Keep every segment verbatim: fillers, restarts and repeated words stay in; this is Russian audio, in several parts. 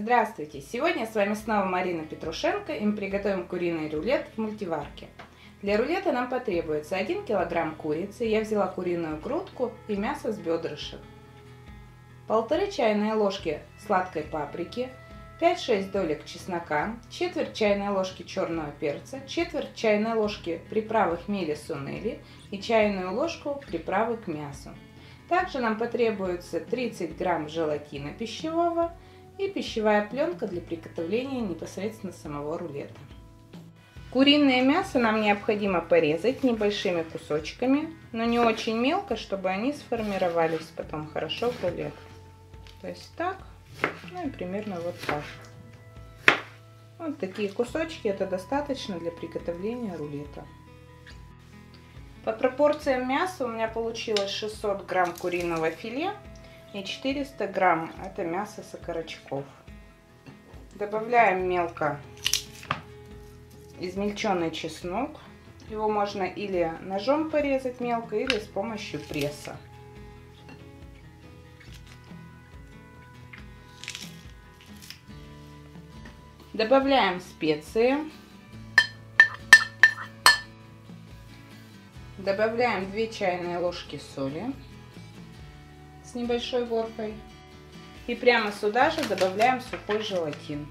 Здравствуйте! Сегодня с вами снова Марина Петрушенко, и мы приготовим куриный рулет в мультиварке. Для рулета нам потребуется один килограмм курицы, я взяла куриную грудку и мясо с бедрышек, полторы чайные ложки сладкой паприки, пять-шесть долек чеснока, четверть чайной ложки черного перца, четверть чайной ложки приправы хмели-сунели и чайную ложку приправы к мясу. Также нам потребуется тридцать грамм желатина пищевого и пищевая пленка для приготовления непосредственно самого рулета. Куриное мясо нам необходимо порезать небольшими кусочками, но не очень мелко, чтобы они сформировались потом хорошо в рулет. То есть так, ну и примерно вот так. Вот такие кусочки, это достаточно для приготовления рулета. По пропорциям мяса у меня получилось шестьсот грамм куриного филе и четыреста грамм это мясо с окорочков. Добавляем мелко измельченный чеснок. Его можно или ножом порезать мелко, или с помощью пресса. Добавляем специи. Добавляем две чайные ложки соли с небольшой горкой. И прямо сюда же добавляем сухой желатин.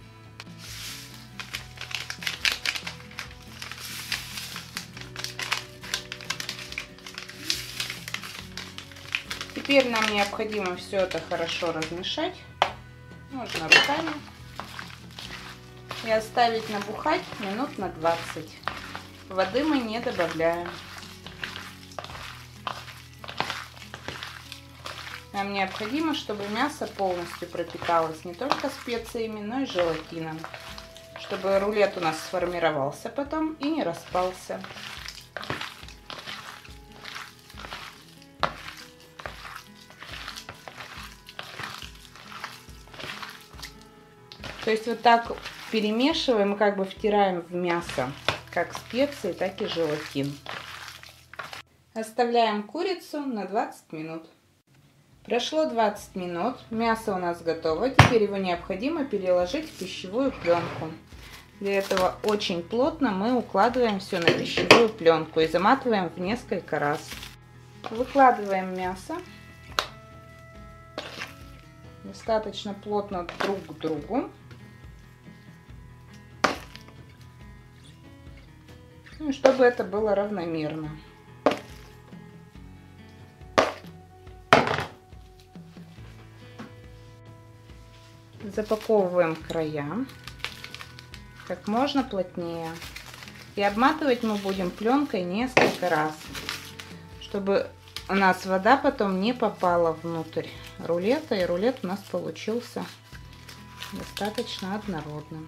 Теперь нам необходимо все это хорошо размешать. Можно руками. И оставить набухать минут на двадцать. Воды мы не добавляем. Нам необходимо, чтобы мясо полностью пропиталось не только специями, но и желатином, чтобы рулет у нас сформировался потом и не распался. То есть вот так перемешиваем и как бы втираем в мясо как специи, так и желатин. Оставляем курицу на двадцать минут. Прошло двадцать минут, мясо у нас готово, теперь его необходимо переложить в пищевую пленку. Для этого очень плотно мы укладываем все на пищевую пленку и заматываем в несколько раз. Выкладываем мясо достаточно плотно друг к другу. Ну, чтобы это было равномерно. Запаковываем края как можно плотнее. И обматывать мы будем пленкой несколько раз, чтобы у нас вода потом не попала внутрь рулета, и рулет у нас получился достаточно однородным.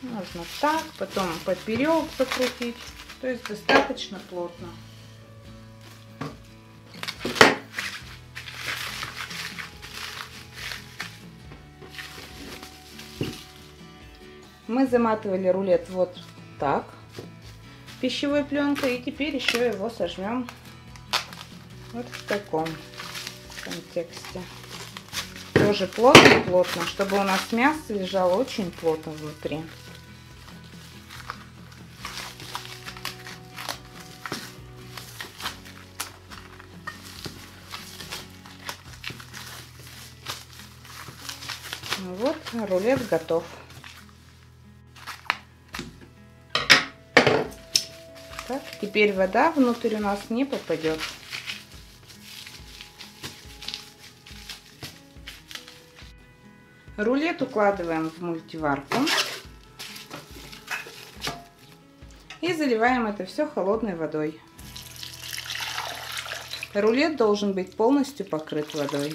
Можно так, потом поперек закрутить, то есть достаточно плотно. Мы заматывали рулет вот так пищевой пленкой, и теперь еще его сожмем вот в таком контексте. Тоже плотно-плотно, чтобы у нас мясо лежало очень плотно внутри. Вот рулет готов. Так, теперь вода внутрь у нас не попадет. Рулет укладываем в мультиварку и заливаем это все холодной водой. Рулет должен быть полностью покрыт водой.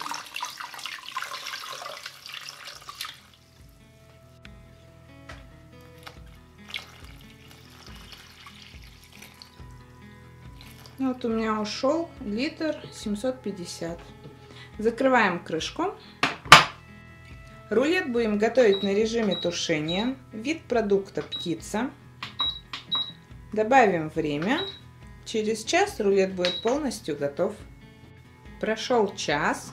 вот у меня ушел литр семьсот пятьдесят. Закрываем крышку. Рулет будем готовить на режиме тушения. Вид продукта птица. Добавим время. Через час рулет будет полностью готов. Прошел час.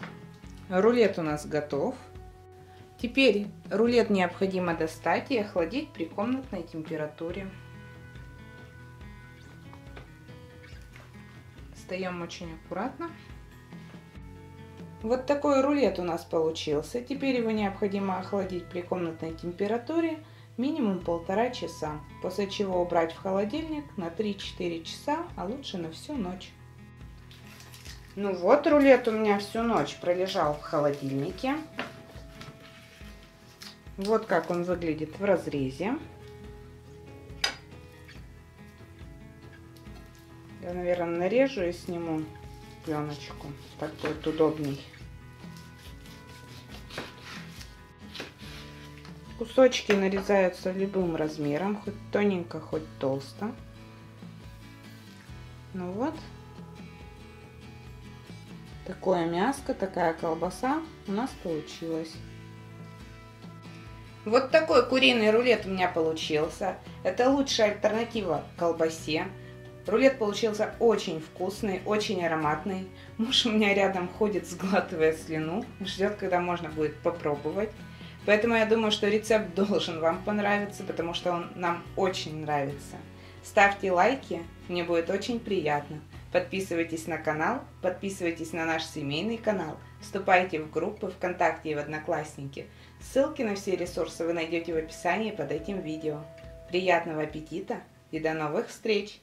Рулет у нас готов. Теперь рулет необходимо достать и охладить при комнатной температуре. Достаем очень аккуратно. Вот такой рулет у нас получился. Теперь его необходимо охладить при комнатной температуре минимум полтора часа, после чего убрать в холодильник на три-четыре часа, а лучше на всю ночь. Ну вот, рулет у меня всю ночь пролежал в холодильнике. Вот как он выглядит в разрезе. Я, наверное, нарежу и сниму пленочку. Так будет удобней. Кусочки нарезаются любым размером, хоть тоненько, хоть толсто. Ну вот. Такое мяско, такая колбаса у нас получилась. Вот такой куриный рулет у меня получился. Это лучшая альтернатива колбасе. Рулет получился очень вкусный, очень ароматный. Муж у меня рядом ходит, сглатывая слюну, ждет, когда можно будет попробовать. Поэтому я думаю, что рецепт должен вам понравиться, потому что он нам очень нравится. Ставьте лайки, мне будет очень приятно. Подписывайтесь на канал, подписывайтесь на наш семейный канал, вступайте в группы ВКонтакте и в Одноклассники. Ссылки на все ресурсы вы найдете в описании под этим видео. Приятного аппетита и до новых встреч!